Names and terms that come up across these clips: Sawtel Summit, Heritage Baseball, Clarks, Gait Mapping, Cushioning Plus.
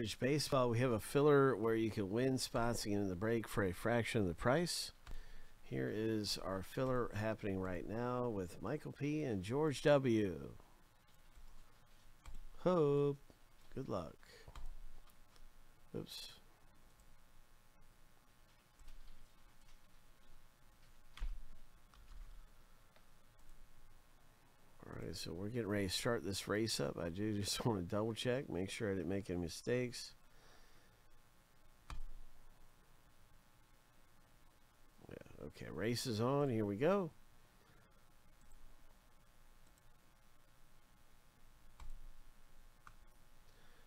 Heritage Baseball, we have a filler where you can win spots again in the break for a fraction of the price. Here is our filler happening right now with Michael P. and George W. Hope. Good luck. Oops. Alright, so we're getting ready to start this race up. I do just want to double check, make sure I didn't make any mistakes. Yeah, okay, race is on. Here we go.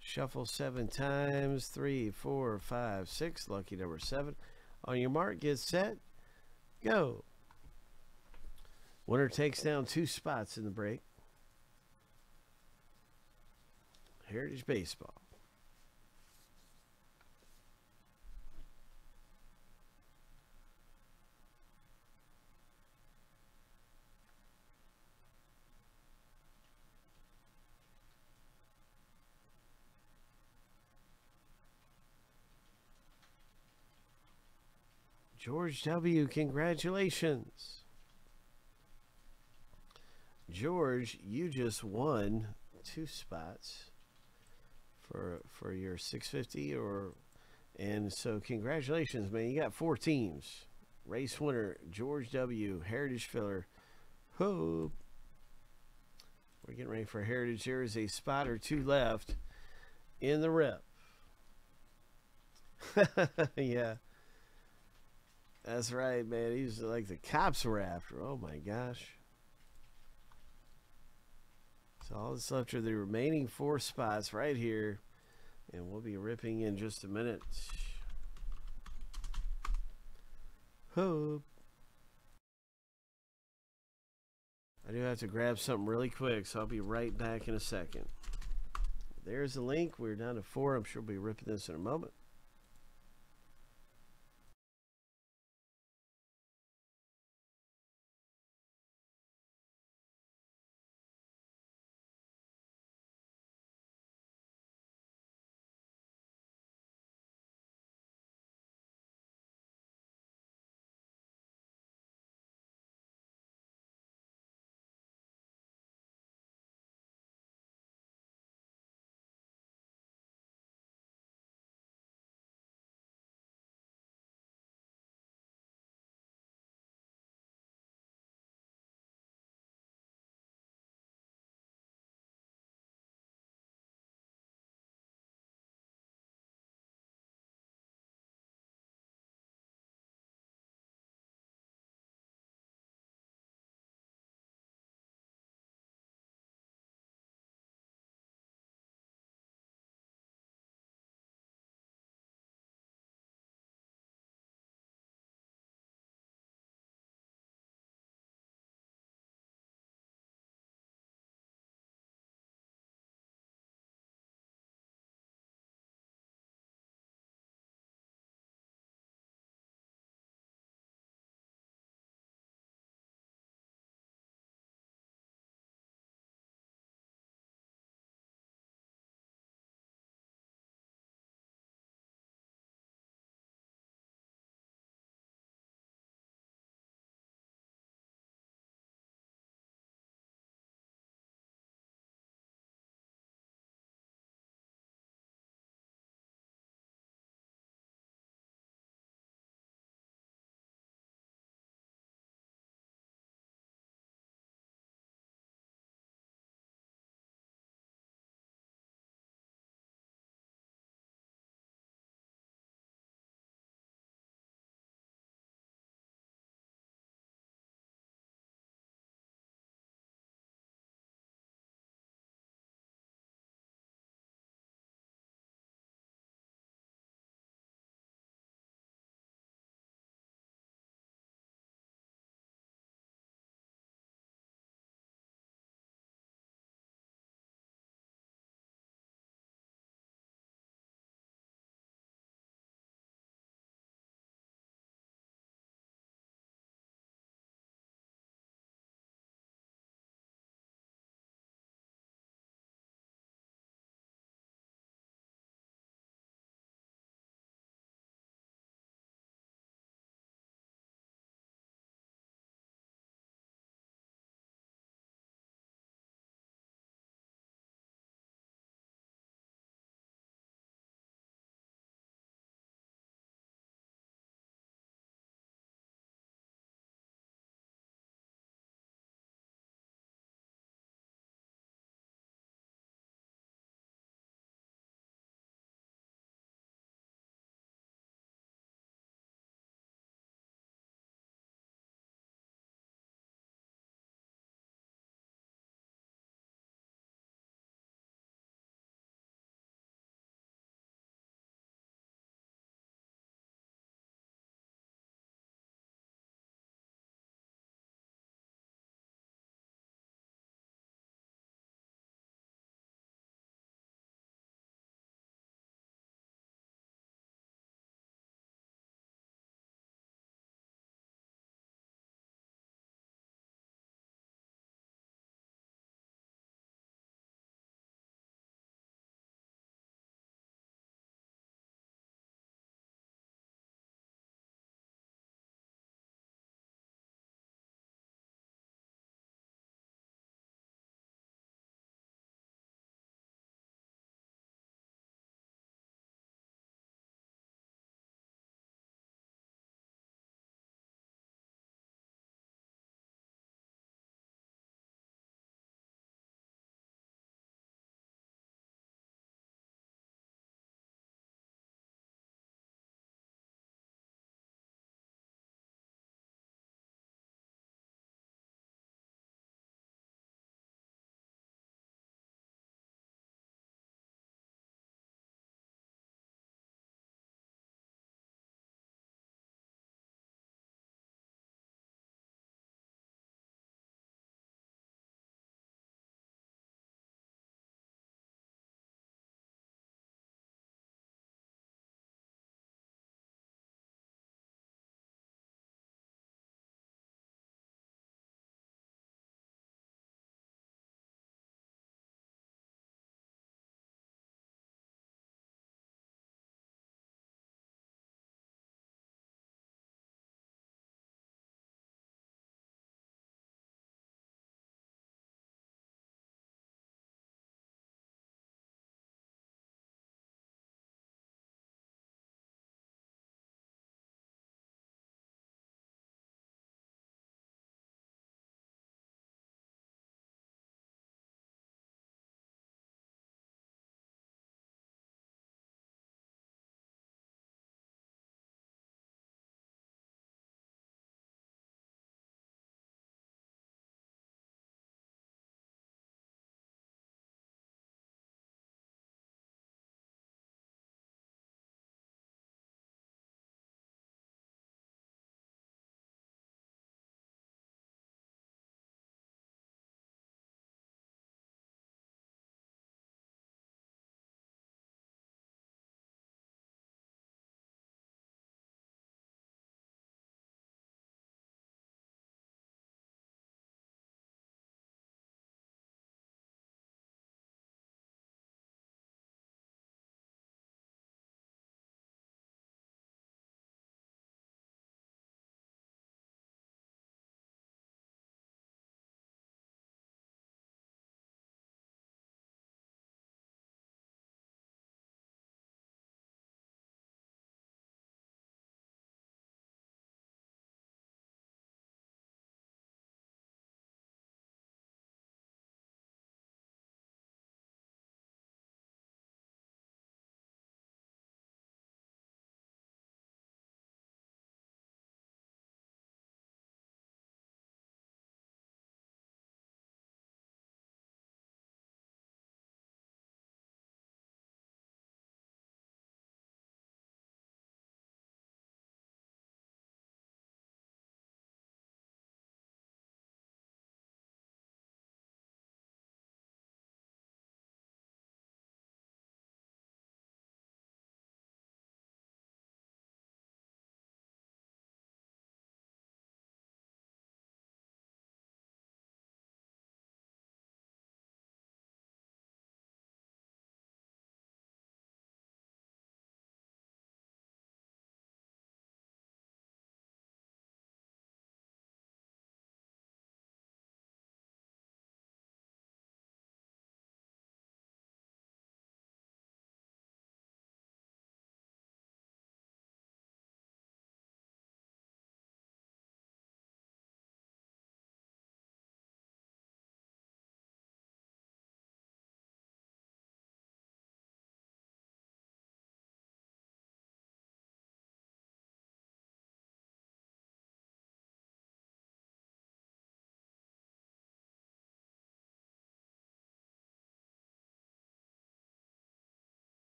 Shuffle 7 times. 3, 4, 5, 6. Lucky number 7. On your mark, get set, go. Winner takes down 2 spots in the break. Heritage Baseball. George W., congratulations. George, you just won 2 spots for your 650, and so congratulations, man. You got 4 teams. Race winner, George W., Heritage filler. Hope. We're getting ready for Heritage. There is a spot or 2 left in the rep. Yeah. That's right, man. He's like the cops were after. Oh my gosh. So all that's left are the remaining 4 spots right here. And we'll be ripping in just a minute. Hope. I do have to grab something really quick, so I'll be right back in a second. There's the link. We're down to 4. I'm sure we'll be ripping this in a moment.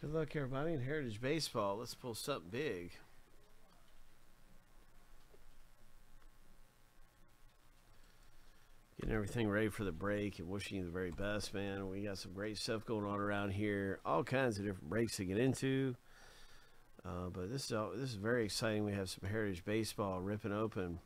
Good luck, everybody, in Heritage Baseball. Let's pull something big. Getting everything ready for the break and wishing you the very best, man. We got some great stuff going on around here. All kinds of different breaks to get into. But this is very exciting. We have some Heritage Baseball ripping open.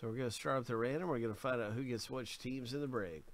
So we're going to start with the random. We're going to find out who gets which teams in the break.